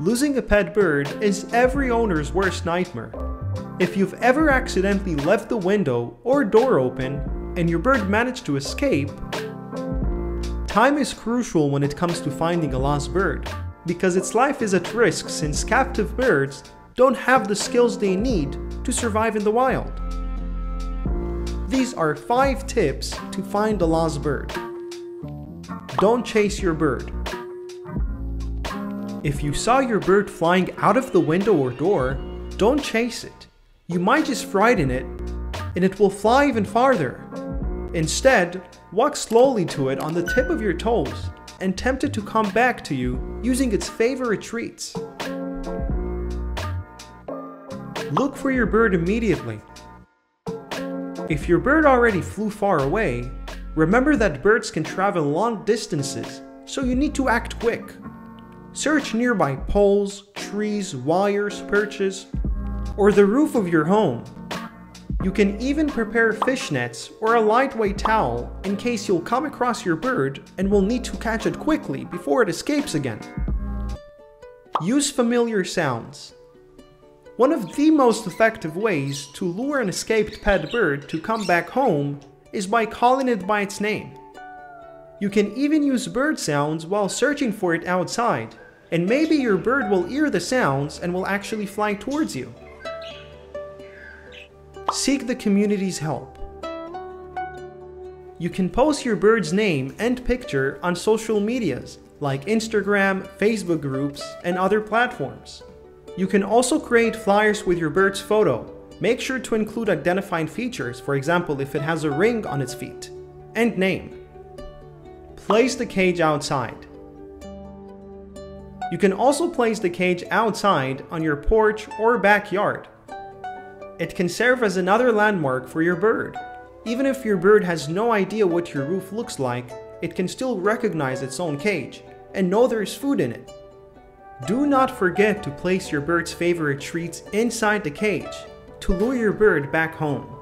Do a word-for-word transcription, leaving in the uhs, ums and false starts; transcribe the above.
Losing a pet bird is every owner's worst nightmare. If you've ever accidentally left the window or door open and your bird managed to escape, time is crucial when it comes to finding a lost bird, because its life is at risk since captive birds don't have the skills they need to survive in the wild. These are five tips to find a lost bird. Don't chase your bird. If you saw your bird flying out of the window or door, don't chase it. You might just frighten it, and it will fly even farther. Instead, walk slowly to it on the tip of your toes and tempt it to come back to you using its favorite treats. Look for your bird immediately. If your bird already flew far away, remember that birds can travel long distances, so you need to act quick. Search nearby poles, trees, wires, perches, or the roof of your home. You can even prepare fish nets or a lightweight towel in case you'll come across your bird and will need to catch it quickly before it escapes again. Use familiar sounds. One of the most effective ways to lure an escaped pet bird to come back home is by calling it by its name. You can even use bird sounds while searching for it outside, and maybe your bird will hear the sounds and will actually fly towards you. Seek the community's help. You can post your bird's name and picture on social medias like Instagram, Facebook groups, and other platforms. You can also create flyers with your bird's photo. Make sure to include identifying features, for example if it has a ring on its feet, and name. Place the cage outside. You can also place the cage outside on your porch or backyard. It can serve as another landmark for your bird. Even if your bird has no idea what your roof looks like, it can still recognize its own cage and know there is food in it. Do not forget to place your bird's favorite treats inside the cage to lure your bird back home.